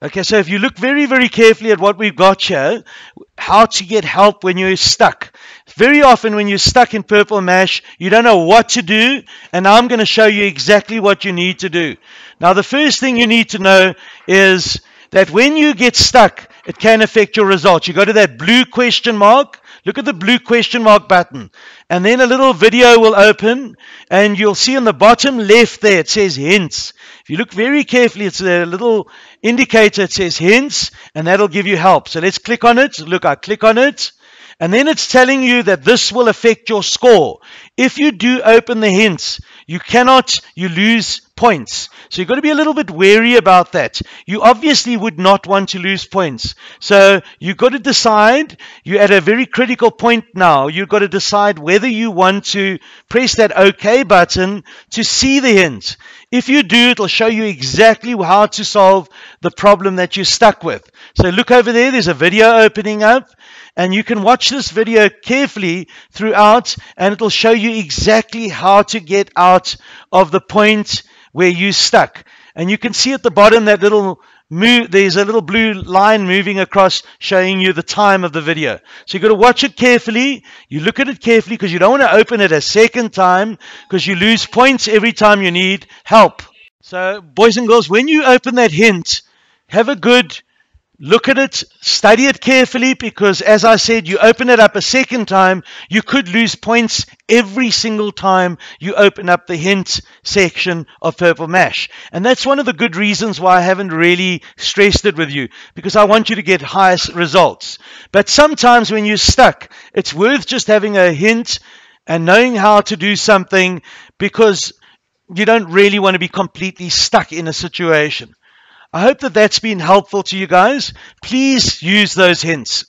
Okay, so if you look very, very carefully at what we've got here, how to get help when you're stuck. Very often when you're stuck in Purple Mash, you don't know what to do, and I'm going to show you exactly what you need to do. Now, the first thing you need to know is that when you get stuck, it can affect your results. You go to that blue question mark. Look at the blue question mark button, and then a little video will open, and you'll see on the bottom left there it says hints. If you look very carefully, it's a little indicator. It says hints, and that'll give you help. So let's click on it. Look, I click on it, and then it's telling you that this will affect your score. If you do open the hints, you lose points. So you've got to be a little bit wary about that. You obviously would not want to lose points. So you've got to decide, you're at a very critical point now. You've got to decide whether you want to press that OK button to see the hint. If you do, it'll show you exactly how to solve the problem that you're stuck with. So look over there, there's a video opening up, and you can watch this video carefully throughout, and it'll show you exactly how to get out of the point where you're stuck. And you can see at the bottom that little move, there's a little blue line moving across showing you the time of the video. So you've got to watch it carefully. You look at it carefully because you don't want to open it a second time because you lose points every time you need help. So boys and girls, when you open that hint, have a good look at it, study it carefully, because as I said, you open it up a second time, you could lose points every single time you open up the hint section of Purple Mash. And that's one of the good reasons why I haven't really stressed it with you, because I want you to get highest results. But sometimes when you're stuck, it's worth just having a hint and knowing how to do something, because you don't really want to be completely stuck in a situation. I hope that that's been helpful to you guys. Please use those hints.